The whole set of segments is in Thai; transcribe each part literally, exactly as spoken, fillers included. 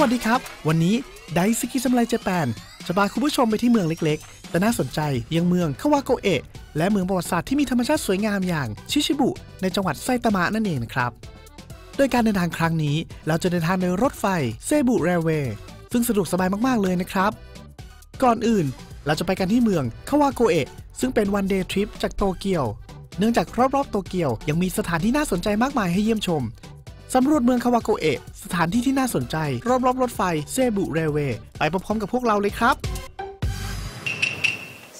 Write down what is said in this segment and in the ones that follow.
วัสดีครับวันนี้ไดซิกิซามูไรเจแปนจะพาคุณผู้ชมไปที่เมืองเล็กๆแต่น่าสนใจยังเมืองคาวาโกเอะและเมืองประวัติศาสตร์ที่มีธรรมชาติสวยงามอย่างชิชิบุในจังหวัดไซตามะนั่นเองนะครับโดยการเดินทางครั้งนี้เราจะเดินทางโดยรถไฟเซบุเรลเวย์ซึ่งสะดวกสบายมากๆเลยนะครับก่อนอื่นเราจะไปกันที่เมืองคาวาโกเอะซึ่งเป็นวันเดย์ทริปจากโตเกียวเนื่องจากรอบๆโตเกียวยังมีสถานที่น่าสนใจมากมายให้เยี่ยมชมสำรวจเมืองคาวาโกเอะสถานที่ที่น่าสนใจรอบๆรถไฟเซบุเรลเวย์ไปพร้อมๆกับพวกเราเลยครับ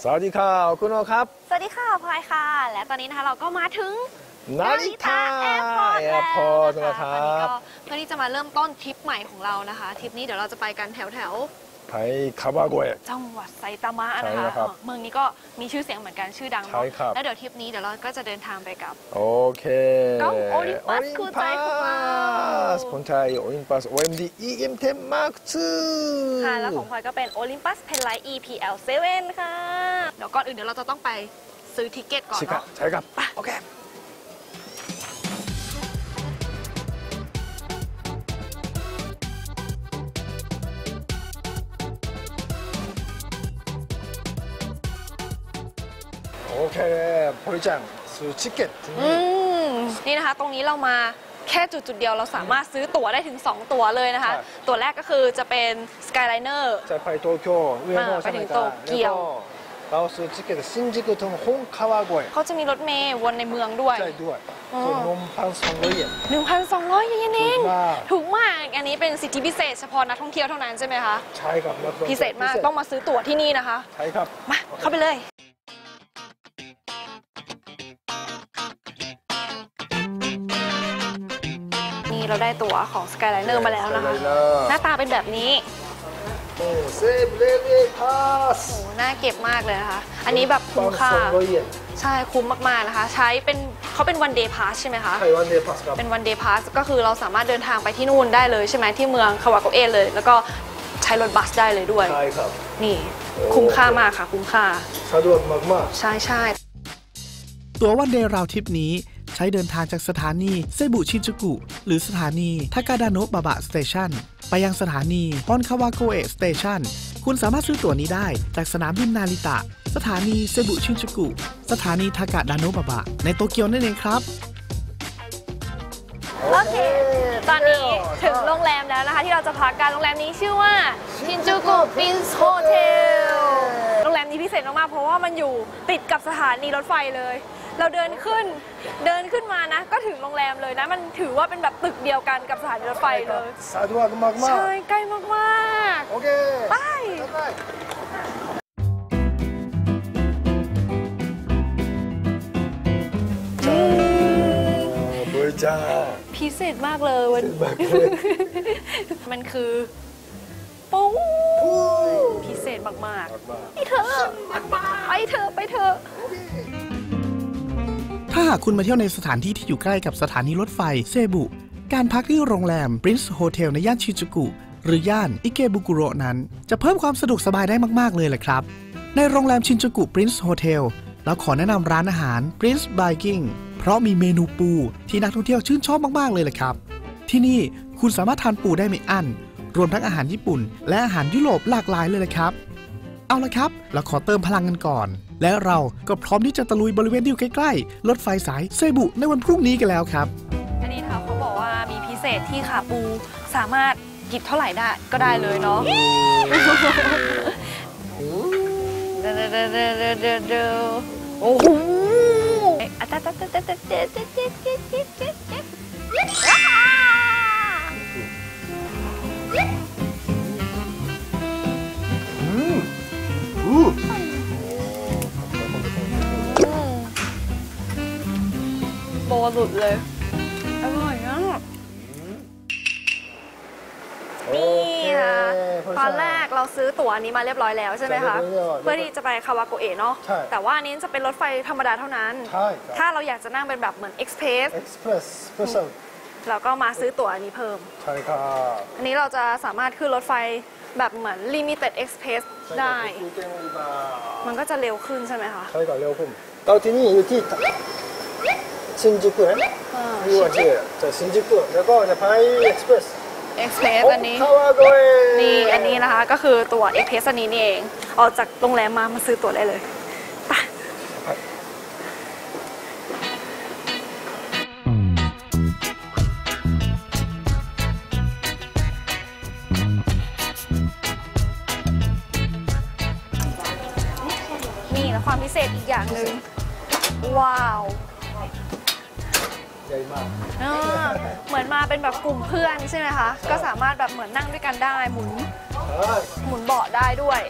สวัสดีค่ะคุณโอครับสวัสดีค่ะพลอยค่ะและตอนนี้นะคะเราก็มาถึงนาริตะแอร์พอร์ตแล้วนะคะตอนนี้ก็เพื่อที่จะมาเริ่มต้นทริปใหม่ของเรานะคะทริปนี้เดี๋ยวเราจะไปกันแถวแถวไทยคาวาโกเอะจังหวัดไซตามะนะคะเมืองนี้ก็มีชื่อเสียงเหมือนกันชื่อดังแล้วเดี๋ยวทริปนี้เดี๋ยวเราก็จะเดินทางไปกับโอเคก้องโอลิมปัสคูไตคูมาคนไทยโอลิมปัส โอ เอ็ม ดี อี เอ็ม สิบ Mark ทู ค่ะแล้วของพลอยก็เป็นโอลิมปัสเพนไลท์ อี พี แอล เซเว่น ค่ะเดี๋ยวก่อนอื่นเดี๋ยวเราจะต้องไปซื้อทิเก็ตก่อนเนาะใช่ครับโอเคโอเคพอลิจังซื้อทิเก็ตนี่นะคะตรงนี้เรามาแค่จุดๆเดียวเราสามารถซื้อตั๋วได้ถึงสองตั๋วเลยนะคะตั๋วแรกก็คือจะเป็น Skyliner จะไปโตเกียวไปถึงโตเกียวเราซื้อทิเก็ต Shinjuku Prince Hotel เขาจะมีรถเมล์วนในเมืองด้วยใช่ด้วยตัว หนึ่งพันสองร้อย เยน หนึ่งพันสองร้อย เยนเองถูกมากอันนี้เป็นสิทธิพิเศษเฉพาะนักท่องเที่ยวเท่านั้นใช่ไหมคะใช่ครับพิเศษมากต้องมาซื้อตั๋วที่นี่นะคะใช่ครับมาเข้าไปเลยเราได้ตั๋วของ Skyliner มาแล้วนะคะหน้าตาเป็นแบบนี้โอ้เซฟเลเวพาสโอ้น่าเก็บมากเลยนะคะอันนี้แบบคุ้มค่าใช่คุ้มมากๆนะคะใช้เป็นเขาเป็น one day pass ใช่ไหมคะใช่ one day pass ครับเป็น one day pass ก็คือเราสามารถเดินทางไปที่นู่นได้เลยใช่ไหมที่เมืองคาวาโกเอะเลยแล้วก็ใช้รถบัสได้เลยด้วยใช่ครับนี่คุ้มค่ามากค่ะคุ้มค่าสะดวกมากๆใช่ใช่ตั๋ว one day round trip นี้ใช้เดินทางจากสถานีเซบุชินจูกุหรือสถานีทากาดาโนะบะบะสเตชันไปยังสถานีฮอนคาวาโกเอะสเตชันคุณสามารถซื้อตั๋วนี้ได้จากสนามบินนาริตะสถานีเซบุชินจูกุสถานีทากาดาโนะบะบะในโตเกียวนั่นเองครับโอเคตอนนี้ถึงโรงแรมแล้วนะคะที่เราจะพักกันโรงแรมนี้ชื่อว่าชินจูกุ Prince Hotel โรงแรมนี้พิเศษมากๆเพราะว่ามันอยู่ติดกับสถานีรถไฟเลยเราเดินขึ้นเดินขึ้นมานะก็ถึงโรงแรมเลยนะมันถือว่าเป็นแบบตึกเดียวกันกับสถานีรถไฟเลยสะดวกมากมากใช่ใกล้มากมากโอเคไปพิเศษมากเลยวันมันคือปูพิเศษมากๆไปเถอะไปเถอะไปเถอะถ้าหากคุณมาเที่ยวในสถานที่ที่อยู่ใกล้กับสถานีรถไฟเซบุการพักที่โรงแรม Prince Hotel ในย่านชิจูกุหรือย่านอิเกบุกุโระนั้นจะเพิ่มความสะดวกสบายได้มากๆเลยแหละครับในโรงแรมชินจูกุ Prince Hotel เราขอแนะนำร้านอาหาร Prince Baking เพราะมีเมนูปูที่นักท่องเที่ยวชื่นชอบมากๆเลยแหละครับที่นี่คุณสามารถทานปูได้ไม่อั้นรวมทั้งอาหารญี่ปุ่นและอาหารยุโรปหลากหลายเลยแหละครับเอาละครับเราขอเติมพลังกันก่อนและเราก็พร้อมที่จะตะลุยบริเวณที่อยู่ใกล้ๆรถไฟสายเซบุในวันพรุ่งนี้กันแล้วครับอันนี้ค่ะเขาบอกว่ามีพิเศษที่ขาปูสามารถหยิบเท่าไหร่ได้ก็ได้เลยเนาะโอ้โหโบสุดเลยอร่อยมากนี่ค่ะตอนแรกเราซื้อตั๋วนี้มาเรียบร้อยแล้วใช่ไหมคะเพื่อที่จะไปคาวาโกเอะเนาะแต่ว่าอันนี้จะเป็นรถไฟธรรมดาเท่านั้นถ้าเราอยากจะนั่งเป็นแบบเหมือนเอ็กซ์เพรสเราก็มาซื้อตั๋วอันนี้เพิ่มใช่ค่ะอันนี้เราจะสามารถขึ้นรถไฟแบบเหมือน limited express ได้มันก็จะเร็วขึ้นใช่ไหมคะใช่ก็เร็วขึ้นเราที่นี่อยู่ที่ชินจูกุเห็นไหมอยู่ที่จะชินจูกุแล้วก็จะไป express Express อันนี้นี่อันนี้นะคะก็คือตั๋ว Express อันนี้นี่เองออกจากโรงแรมมามาซื้อตั๋วได้เลยนี่และความพิเศษอีกอย่างหนึ่งว้าวใหญ่มากเหมือนมาเป็นแบบกลุ่มเพื่อนใช่ไหมคะก็สามารถแบบเหมือนนั่งด้วยกันได้หมุนหมุนเบาะได้ด้วย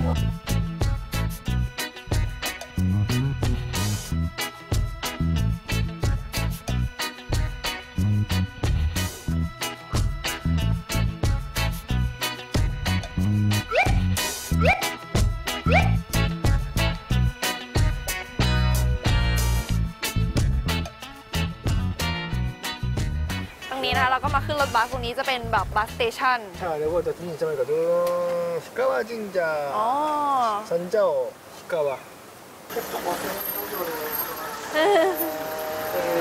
เราก็มาขึ้นรถบัสตรงนี้จะเป็นแบบบัสสเตชันใช่แล้วก็จะที่นี่จะเป็นแบบฮิกาวะจินจาซันเจ้าฮิกาวะ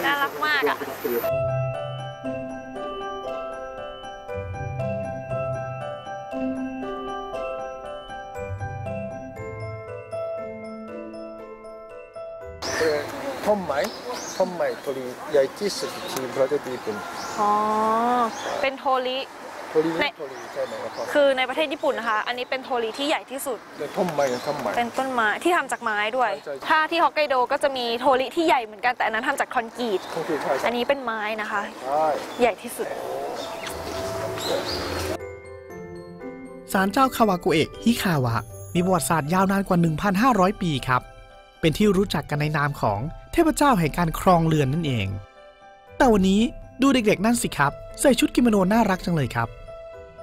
น่ารักมากอะทอมไหมทอมไหมทอริใหญ่ที่สุดที่ประเทศญี่ปุ่นอ๋อเป็นโทริโทริใช่ไหมครับคือในประเทศญี่ปุ่นนะคะอันนี้เป็นโทริที่ใหญ่ที่สุดเป็นต้นไม้เป็นต้นไม้ที่ทำจากไม้ด้วยถ้าที่ฮอกไกโดก็จะมีโทริที่ใหญ่เหมือนกันแต่อันนั้นทำจากคอนกรีตอันนี้เป็นไม้นะคะใหญ่ที่สุดศาลเจ้าคาวากุเอะฮิคาวะมีประวัติศาสตร์ยาวนานกว่า หนึ่งพันห้าร้อย ปีครับเป็นที่รู้จักกันในนามของเทพเจ้าแห่งการครองเรือนนั่นเองแต่วันนี้ดูเด็กๆนั่นสิครับใส่ชุดกิโมโนน่ารักจังเลยครับ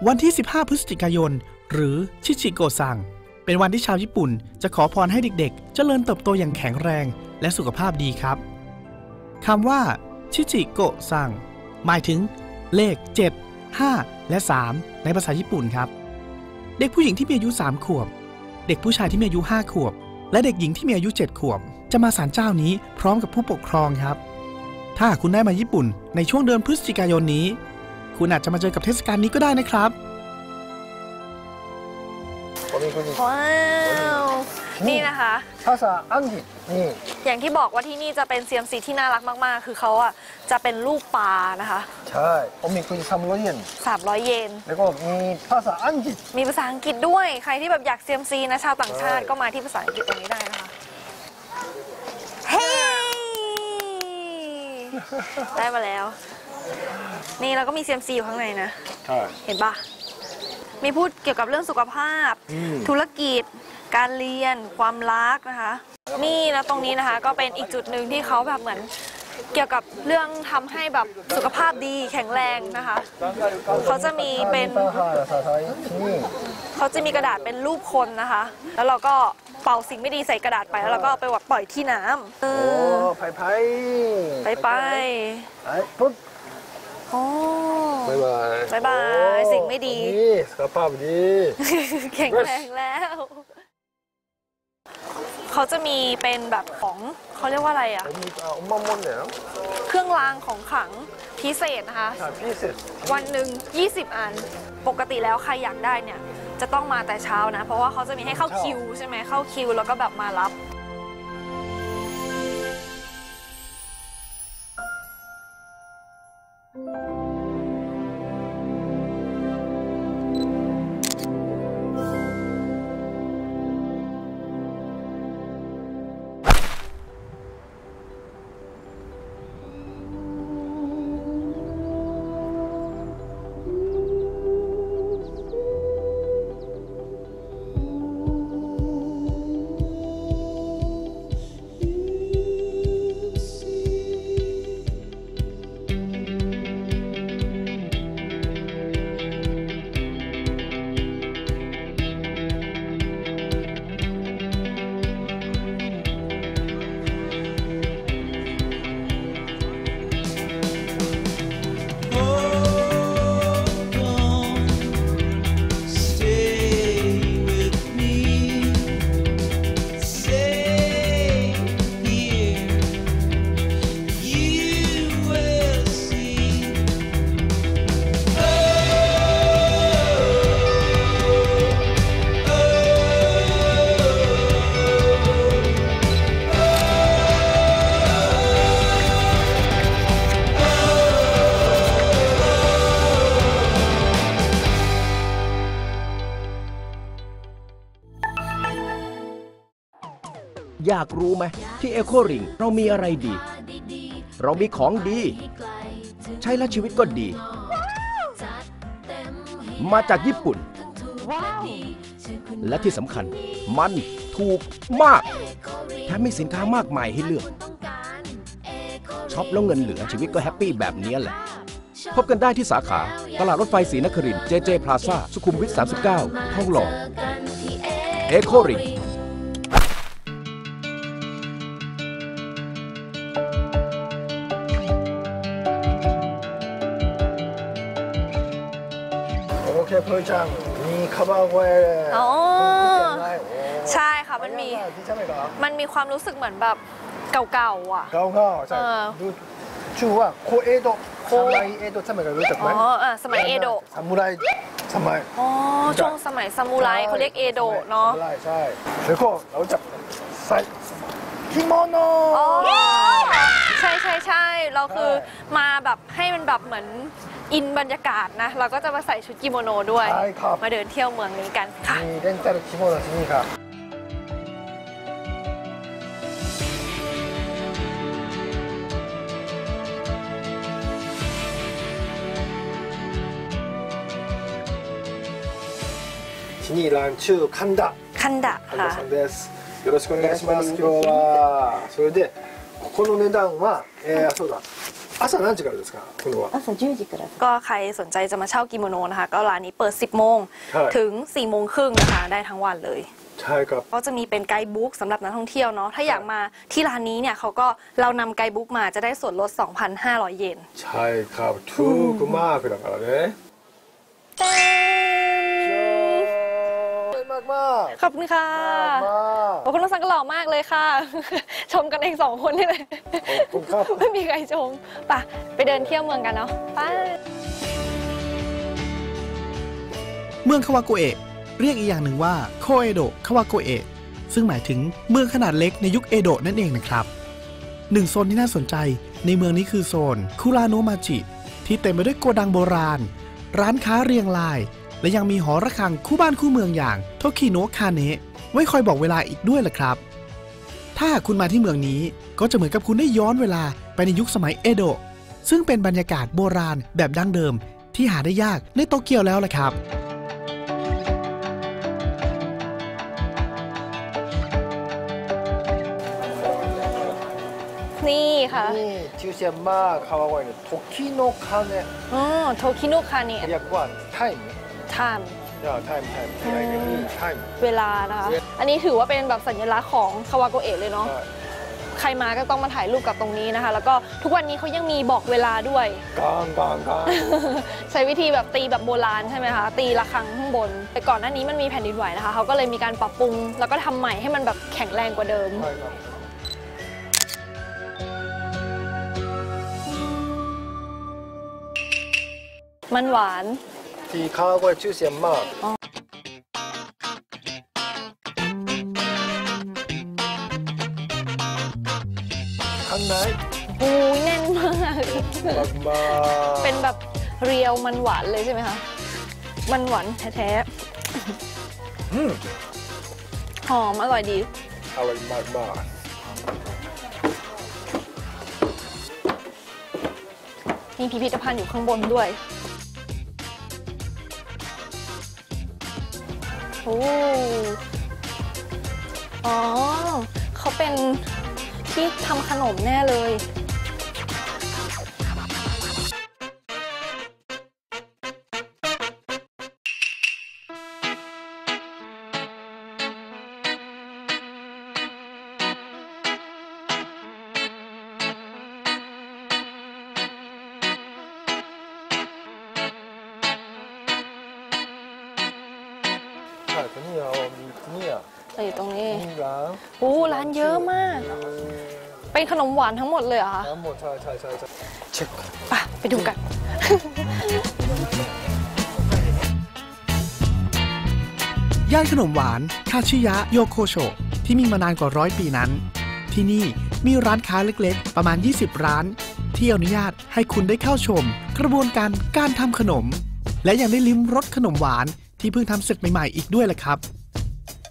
วันที่สิบห้าพฤศจิกายนหรือชิชิโกซังเป็นวันที่ชาวญี่ปุ่นจะขอพรให้เด็กๆเจริญเติบโตอย่างแข็งแรงและสุขภาพดีครับคำว่าชิชิโกซังหมายถึงเลขเจ็ด ห้า และ สามในภาษาญี่ปุ่นครับเด็กผู้หญิงที่มีอายุสามขวบเด็กผู้ชายที่มีอายุห้าขวบและเด็กหญิงที่มีอายุเจ็ดขวบจะมาศาลเจ้านี้พร้อมกับผู้ปกครองครับถ้าคุณได้มาญี่ปุ่นในช่วงเดือนพฤศจิกายนนี้คุณอาจจะมาเจอกับเทศกาลนี้ก็ได้นะครับว้าวนี่นะคะภาษาอังกฤษนี่อย่างที่บอกว่าที่นี่จะเป็นเซียมซีที่น่ารักมากๆคือเขาอ่ะจะเป็นรูปปลานะคะใช่ผมมีคุณสามร้อยเยนสามร้อยเยนแล้วก็มีภาษาอังกฤษมีภาษาอังกฤษด้วยใครที่แบบอยากเซียมซีนะชาวต่างชาติก็มาที่ภาษาอังกฤษตรงนี้ได้นะคะได้มาแล้วนี่เราก็มีเซียมซีอยู่ข้างในนะเห็นปะมีพูดเกี่ยวกับเรื่องสุขภาพธุรกิจการเรียนความรักนะคะนี่นะตรงนี้นะคะก็เป็นอีกจุดหนึ่งที่เขาแบบเหมือนเกี่ยวกับเรื่องทำให้แบบสุขภาพดีแข็งแรงนะคะเขาจะมีเป็นเขาจะมีกระดาษเป็นรูปคนนะคะแล้วเราก็เป่าสิ่งไม่ดีใส่กระดาษไปแล้วเราก็ไปวัดปล่อยที่น้ำโอ้ไปไปไปไปปุ๊บโอ้บายบายบายบายสิ่งไม่ดีสุขภาพดีแข็งแรงแล้วเขาจะมีเป็นแบบของเขาเรียกว่าอะไรอ่ะเครื่องรางของขลังพิเศษนะคะวันหนึ่งยี่สิบอันปกติแล้วใครอยากได้เนี่ยจะต้องมาแต่เช้านะเพราะว่าเขาจะมีให้เข้าคิวใช่ไหมเข้าคิวแล้วก็แบบมารับ อยากรู้ไหมที่เอโคริงเรามีอะไรดีเรามีของดีใช้แล้วชีวิตก็ดีมาจากญี่ปุ่นและที่สำคัญมันถูกมากแถมมีสินค้ามากมายให้เลือกช็อปแล้วเงินเหลือชีวิตก็แฮปปี้แบบนี้แหละพบกันได้ที่สาขาตลาดรถไฟศรีนครินทร์ เจ เจ Plaza สุขุมวิท สามสิบเก้า ทองหล่อเอโคริงเพื่อจังมีคาบาเกะอ๋อใช่ค่ะมันมีมันมีความรู้สึกเหมือนแบบเก่าๆอ่ะเก่าๆใช่ดูชื่อว่าโคเอโดะโคเอโดะสมัยรู้จักไหมอ๋อสมัยเอโดะซามูไรสมัยอ๋อช่วงสมัยซามูไรเขาเรียกเอโดะเนาะใช่แล้วก็เราจับใส่กิโมโนใช่ใช่ใช่เราคือมาแบบให้มันแบบเหมือนอินบรรยากาศนะเราก็จะมาใส่ชุดกิโมโนด้วยมาเดินเที่ยวเมืองนี้กันค่ะมีเรนเตอร์กิโมโนที่นี่ค่ะที่นี่ร้านชื่อคันดะคันดะค่ะよろしくお願いします今日はそれでここの値段はえそうだ朝何時からですか今度は朝じゅうじからก็ใครสนใจจะมาเช่ากิโมโนนะคะก็ร้านนี้เปิดสิบโมงถึงสี่โมงครึ่งนะคะได้ทั้งวันเลยใช่ครับก็จะมีเป็นไกด์บุ๊กสำหรับนักท่องเที่ยวเนาะถ้าอยากมาที่ร้านนี้เนี่ยเขาก็เรานำไกด์บุ๊กมาจะได้ส่วนลด สองพันห้าร้อย เยนใช่ครับถูกมากเลยนะครับเนี่ยขอบคุณค่ะขอบคุณน้องสังก็หล่อมากเลยค่ะชมกันเองสองคนนี่เลยไม่มีใครชมป่ะไปเดินเที่ยวเมืองกันเนาะไปเมืองคาวาโกเอะเรียกอีกอย่างหนึ่งว่าโคเอโดะคาวาโกเอะซึ่งหมายถึงเมืองขนาดเล็กในยุคเอโดะนั่นเองนะครับหนึ่งโซนที่น่าสนใจในเมืองนี้คือโซนคุราโนมาจิที่เต็มไปด้วยโกดังโบราณร้านค้าเรียงรายและยังมีหอระฆังคู่บ้านคู่เมืองอย่างโทคิโนะคาเนะไว้คอยบอกเวลาอีกด้วยล่ะครับถ้าคุณมาที่เมืองนี้ก็จะเหมือนกับคุณได้ย้อนเวลาไปในยุคสมัยเอโดะซึ่งเป็นบรรยากาศโบราณแบบดั้งเดิมที่หาได้ยากในโตเกียวแล้วล่ะครับนี่ค่ะนี่ชื่อเสียงมากคาวาโกะเนี่ยโทคิโนะคาเนะอ๋อโทคิโนะคาเนะเรียกว่าไทม์ไทม์เวลานะคะอันนี้ถือว่าเป็นแบบสัญลักษณ์ของคาวาโกเอะเลยเนาะใครมาก็ต้องมาถ่ายรูปกับตรงนี้นะคะแล้วก็ทุกวันนี้เขายังมีบอกเวลาด้วยกองกองกองใช้วิธีแบบตีแบบโบราณใช่ไหมคะตีระฆังข้างบนแต่ก่อนหน้านี้มันมีแผ่นดินไหวนะคะเขาก็เลยมีการปรับปรุงแล้วก็ทำใหม่ให้มันแบบแข็งแรงกว่าเดิมมันหวานที่คาวาโกะชื่อเสียงมากข้างในโอ้ยแน่นมากเป็นแบบเรียวมันหวานเลยใช่ไหมคะมันหวานแท้ๆหอมอร่อยดีอร่อยมากมากมีพิพิธภัณฑ์อยู่ข้างบนด้วยโอ้อ๋อเขาเป็นที่ทำขนมแน่เลยเนี่ยเนี่ยอยู่ตรงนี้โอ้ร้านเยอะมากเป็นขนมหวานทั้งหมดเลยเหรอคะทั้งหมดใช่ใช่ใช่เช็คป่ะไปดูกันย่านขนมหวานคาชิยะโยโคโชะที่มีมานานกว่าร้อยปีนั้นที่นี่มีร้านค้าเล็กๆประมาณยี่สิบร้านที่อนุญาตให้คุณได้เข้าชมกระบวนการการทำขนมและยังได้ลิ้มรสขนมหวานที่เพิ่งทำเสร็จใหม่ๆอีกด้วยแหละครับ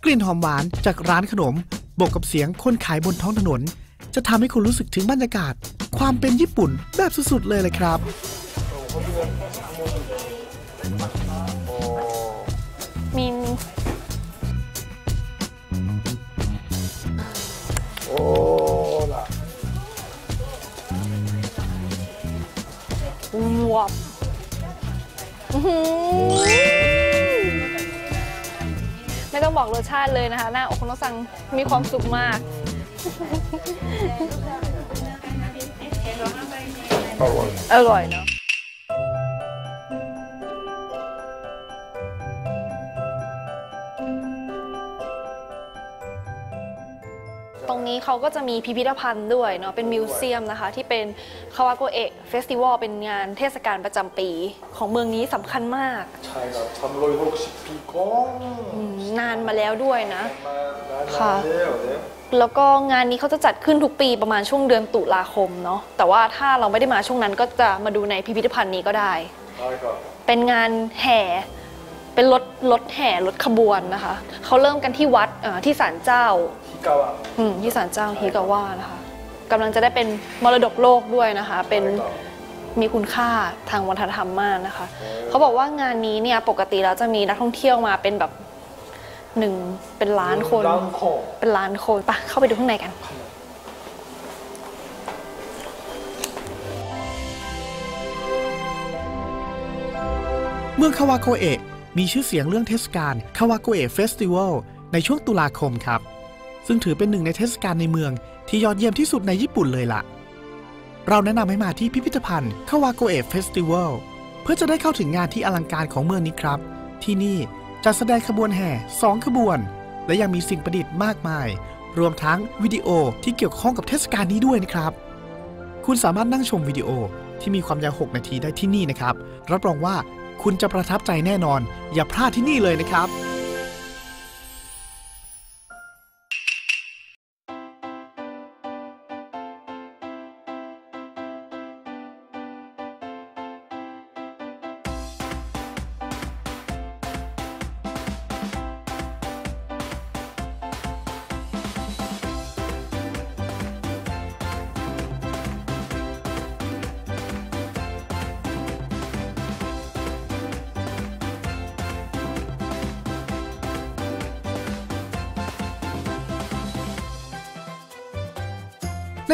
กลิ่นหอมหวานจากร้านขนม วกกับเสียงคนขายบนท้องถนนจะทำให้คุณรู้สึกถึงบรรยากาศความเป็นญี่ปุ่นแบบสุดๆเลยเลยครับมินโอ้ล่ะว้าวไม่ต้องบอกรสชาติเลยนะคะหน้าอกคุณต้องสั่งมีความสุขมากอร่อยอร่อยเนาะตรงนี้เขาก็จะมีพิพิธภัณฑ์ด้วยเนาะเป็นมิวเซียมนะคะที่เป็น Kawagoe Festival เป็นงานเทศกาลประจำปีของเมืองนี้สำคัญมากใช่ครับสามร้อยหกสิบปีก่อนนานมาแล้วด้วยนะค่ะแล้วก็งานนี้เขาจะจัดขึ้นทุกปีประมาณช่วงเดือนตุลาคมเนาะแต่ว่าถ้าเราไม่ได้มาช่วงนั้นก็จะมาดูในพิพิธภัณฑ์นี้ก็ได้เป็นงานแห่เป็นรถรถแห่รถขบวนนะคะเขาเริ่มกันที่วัดที่ศาลเจ้าที่ศาลเจ้าฮิกาวะนะคะกำลังจะได้เป็นมรดกโลกด้วยนะคะเป็นมีคุณค่าทางวัฒนธรรมมากนะคะเขาบอกว่างานนี้เนี่ยปกติแล้วจะมีนักท่องเที่ยวมาเป็นแบบหนึ่งเป็นล้านคนเป็นล้านคนไปเข้าไปดูข้างในกันเมืองคาวาโกเอะมีชื่อเสียงเรื่องเทศกาลคาวาโกเอะเฟสติวัลในช่วงตุลาคมครับซึ่งถือเป็นหนึ่งในเทศกาลในเมืองที่ยอดเยี่ยมที่สุดในญี่ปุ่นเลยล่ะเราแนะนำให้มาที่พิพิธภัณฑ์คาวาโกเอะเฟสติวัลเพื่อจะได้เข้าถึงงานที่อลังการของเมืองนี้ครับที่นี่จัดแสดงขบวนแห่สองขบวนและยังมีสิ่งประดิษฐ์มากมายรวมทั้งวิดีโอที่เกี่ยวข้องกับเทศกาลนี้ด้วยนะครับคุณสามารถนั่งชมวิดีโอที่มีความยาวหกนาทีได้ที่นี่นะครับรับรองว่าคุณจะประทับใจแน่นอนอย่าพลาดที่นี่เลยนะครับ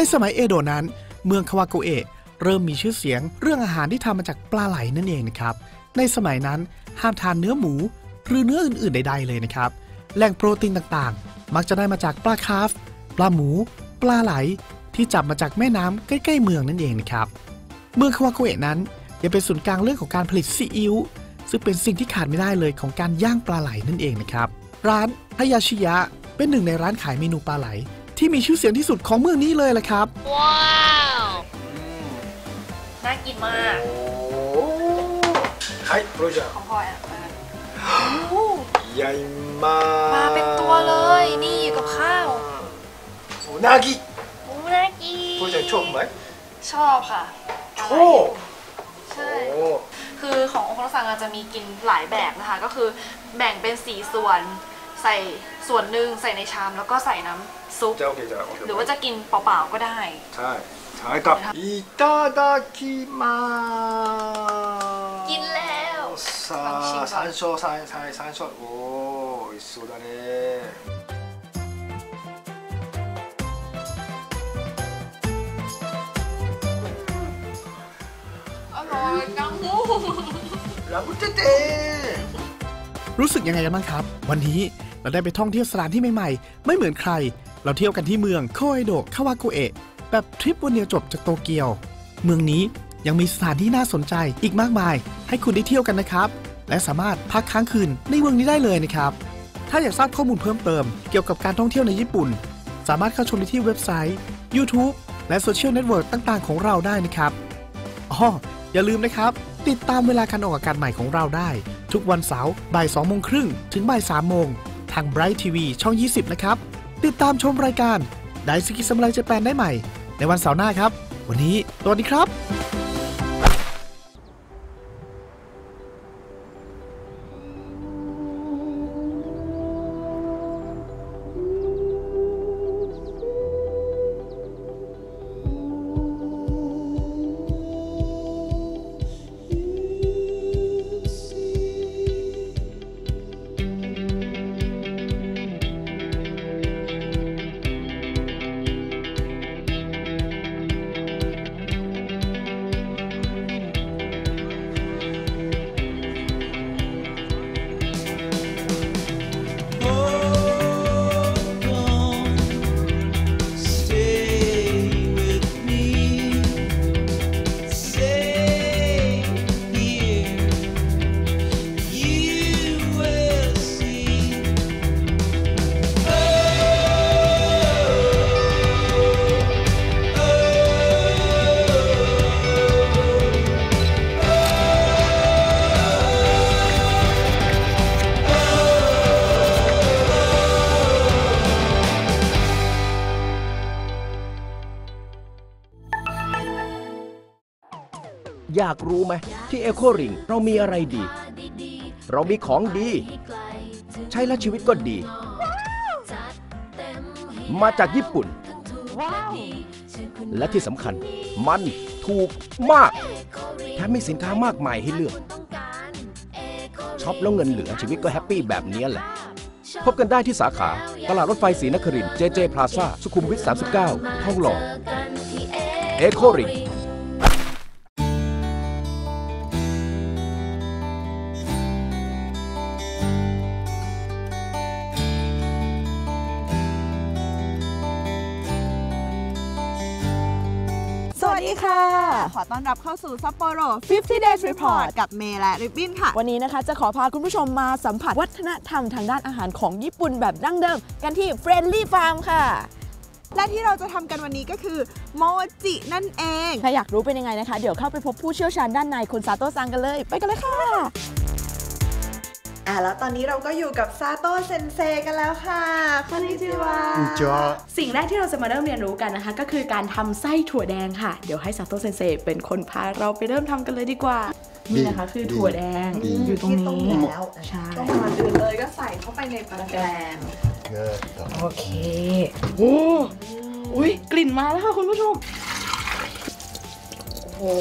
ในสมัยเอโดะนั้นเมืองคาวาโกเอะเริ่มมีชื่อเสียงเรื่องอาหารที่ทำมาจากปลาไหลนั่นเองนะครับในสมัยนั้นห้ามทานเนื้อหมูหรือเนื้ออื่นๆใดๆเลยนะครับแหล่งโปรตีนต่างๆมักจะได้มาจากปลาคาร์ฟปลาหมูปลาไหลที่จับมาจากแม่น้ำใกล้ๆเมืองนั่นเองนะครับเมืองคาวาโกเอะนั้นยังเป็นศูนย์กลางเรื่องของการผลิตซีอิ๊วซึ่งเป็นสิ่งที่ขาดไม่ได้เลยของการย่างปลาไหลนั่นเองนะครับร้านฮายาชิยะเป็นหนึ่งในร้านขายเมนูปลาไหลที่มีชื่อเสียงที่สุดของเมืองนี้เลยล่ะครับว้าวน่ากินมากโอ้ใช่โรเจอร์ของพลอยอ่ะใหญ่มากมาเป็นตัวเลยนี่อยู่กับข้าวอูนากิอูนากิโรเจอร์ชอบไหมชอบค่ะโอ้ใช่คือขององค์พระสังเราจะมีกินหลายแบบนะคะก็คือแบ่งเป็นสี่ส่วนใส่ส่วนหนึ่งใส่ในชามแล้วก็ใส่น้ำซุปหรือว่าจะกินเปล่าๆก็ได้ใช่ใช่ครับอิตาดากิมากินแล้วซาซานโชซานซานซานโชโอ้โอ้โซดาเน่อร่อยน้ำมูลาบุเตเตรู้สึกยังไงกันบ้างครับวันนี้เราได้ไปท่องเที่ยวสถานที่ใหม่ๆไม่เหมือนใครเราเที่ยวกันที่เมืองโคเอโดะคาวาโกเอะแบบทริปวันเดียวจบจากโตเกียวเมืองนี้ยังมีสถานที่น่าสนใจอีกมากมายให้คุณได้เที่ยวกันนะครับและสามารถพักค้างคืนในเมืองนี้ได้เลยนะครับถ้าอยากทราบข้อมูลเพิ่มเติมเกี่ยวกับการท่องเที่ยวในญี่ปุ่นสามารถเข้าชมได้ที่เว็บไซต์ ยูทูบ และโซเชียลเน็ตเวิร์กต่างๆของเราได้นะครับอ๋ออย่าลืมนะครับติดตามเวลาการออกอากาศใหม่ของเราได้ทุกวันเสาร์บ่ายสองโมงครึ่งถึงบ่ายสามโมงทาง ไบรท์ทีวี ช่อง ยี่สิบนะครับติดตามชมรายการไดซุกิซามูไรเจแปนได้ใหม่ในวันเสาร์หน้าครับวันนี้สวัสดีครับ อยากรู้ไหมที่เอโคริงเรามีอะไรดีเรามีของดีใช้แล้วชีวิตก็ดีมาจากญี่ปุ่นและที่สำคัญมันถูกมากแถมมีสินค้ามากมายให้เลือกช็อปแล้วเงินเหลือชีวิตก็แฮปปี้แบบนี้แหละพบกันได้ที่สาขาตลาดรถไฟศรีนครินทร์ เจ เจ Plaza สุขุมวิท สามสิบเก้า ทองหล่อเอโคริงสวัสดีค่ะขอต้อนรับเข้าสู่ซัปโปโร ฟิฟตี้ เดย์ Report กับเมย์และริบบิ้นค่ะวันนี้นะคะจะขอพาคุณผู้ชมมาสัมผัสวัฒนธรรมทางด้านอาหารของญี่ปุ่นแบบดั้งเดิมกันที่ Friendly Farm ค่ะและที่เราจะทำกันวันนี้ก็คือโมจินั่นเองถ้าอยากรู้เป็นยังไงนะคะเดี๋ยวเข้าไปพบผู้เชี่ยวชาญด้านในคุณซาโตะซังกันเลยไปกันเลยค่ะอ่ะแล้วตอนนี้เราก็อยู่กับซาโตะเซนเซกันแล้วค่ะคอนนิจิวะสิ่งแรกที่เราจะมาเริ่มเรียนรู้กันนะคะก็คือการทำไส้ถั่วแดงค่ะเดี๋ยวให้ซาโตะเซนเซเป็นคนพาเราไปเริ่มทำกันเลยดีกว่านี่นะคะคือถั่วแดงอยู่ตรงนี้แล้วใช่ต้องมาดูเลยก็ใส่เข้าไปในปลาแกรมโอเคโอ้อุ๊ยกลิ่นมาแล้วค่ะคุณผู้ชมโอ้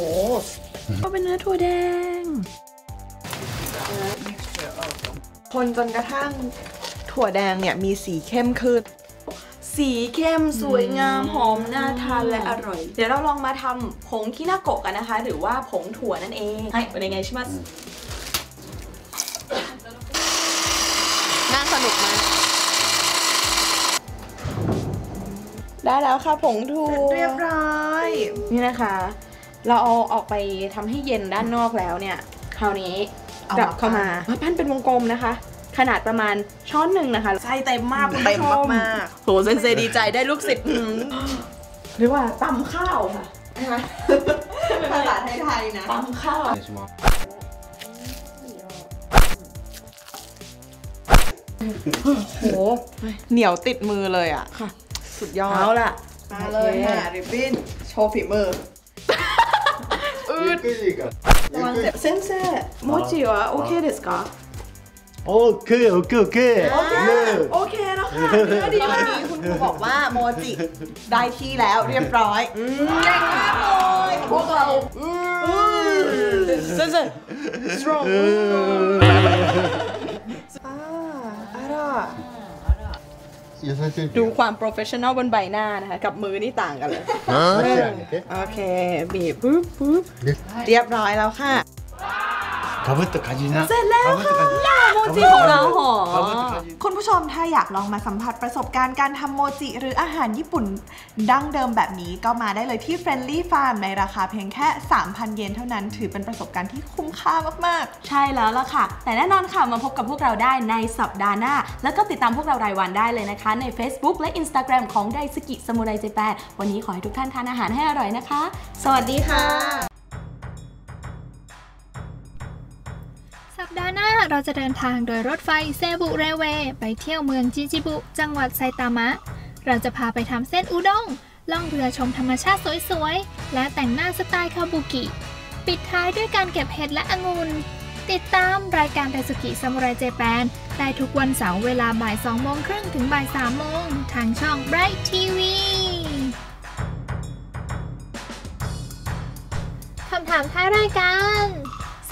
ก็เป็นเนื้อถั่วแดงคนจนกระทั่งถั่วแดงเนี่ยมีสีเข้มขึ้นสีเข้มสวยงามหอมน่าทานและอร่อยเดี๋ยวเราลองมาทำผงคินาโกะกันนะคะหรือว่าผงถั่วนั่นเองให้เป็นยังไงใช่ไหมน่าสนุกมากได้แล้วค่ะผงถั่วเรียบร้อยนี่นะคะเราเอาออกไปทำให้เย็นด้านนอกแล้วเนี่ยคราวนี้กลับเข้ามามาปั้นเป็นวงกลมนะคะขนาดประมาณช้อนหนึ่งนะคะใช่เต็มมากเต็มมากๆโหเซนเซดีใจได้ลูกศิษย์หรือว่าตำข้าวค่ะนะคะภาษาไทยๆนะตำข้าวโหเหนียวติดมือเลยอ่ะค่ะสุดยอดเอาล่ะมาเลยค่ะริบบิ้นโชว์ฝีมืออืดเซนเซโมจิวะโอเคですかโอเคโอเคโอเคโอเคแล้วค่ะวันนี้คุณครูบอกว่าโมจิได้ที่แล้วเรียบร้อยเก่งมากเลยพวกเราเซนเซ strong อ่าอร่อยดูความโปรเฟชชั่นอลบนใบหน้านะคะกับมือนี่ต่างกันเลยโอเคบีบปุ๊บปุ๊บเรียบร้อยแล้วค่ะเสร็จแล้วค่ะโมจิของเราหอมคุณผู้ชมถ้าอยากลองมาสัมผัสประสบการณ์การทำโมจิหรืออาหารญี่ปุ่นดั้งเดิมแบบนี้ก็มาได้เลยที่ Friendly Farm ในราคาเพียงแค่ สามพัน เยนเท่านั้นถือเป็นประสบการณ์ที่คุ้มค่ามากๆใช่แล้วล่ะค่ะแต่แน่นอนค่ะมาพบกับพวกเราได้ในสัปดาห์หน้าแล้วก็ติดตามพวกเรารายวันได้เลยนะคะใน Facebook และ Instagram ของไดซึกิซามูไรเจแปนวันนี้ขอให้ทุกท่านทานอาหารให้อร่อยนะคะสวัสดีค่ะสัปดาห์หน้าเราจะเดินทางโดยรถไฟเซบุเรเวไปเที่ยวเมืองจิจิบุจังหวัดไซตามะเราจะพาไปทำเส้นอุด้งล่องเรือชมธรรมชาติสวยๆและแต่งหน้าสไตล์คาบุกิปิดท้ายด้วยการเก็บเห็ดและองุ่นติดตามรายการไดซึกิซามูไรเจแปนได้ทุกวันเสาร์เวลาบ่ายสองโมงครึ่งถึงบ่ายสามโมงทางช่อง Bright ที วี คำถามท้ายรายการ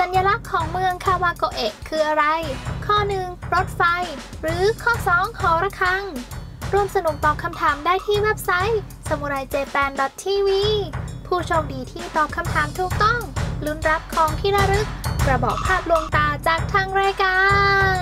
สัญลักษณ์ของเมืองคาวาโกเอะคืออะไรข้อหนึ่งรถไฟหรือข้อสองหอระฆังร่วมสนุกตอบคำถามได้ที่เว็บไซต์ samuraijapan ดอท ที วี ผู้โชคดีที่ตอบคำถามถูกต้องลุ้นรับของที่ระลึกกระบอกภาพลวงตาจากทางรายการ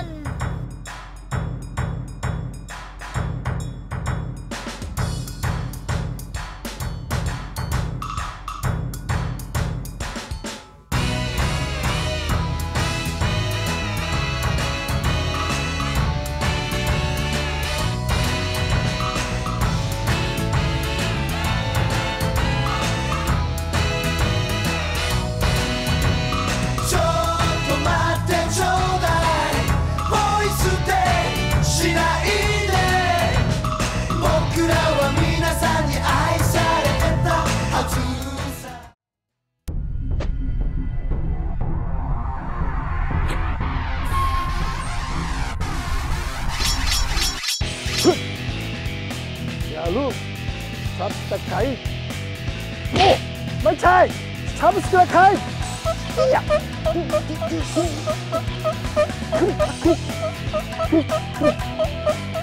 รูปซับสไครต์โอ้ไม่ใช่ซับสไครต์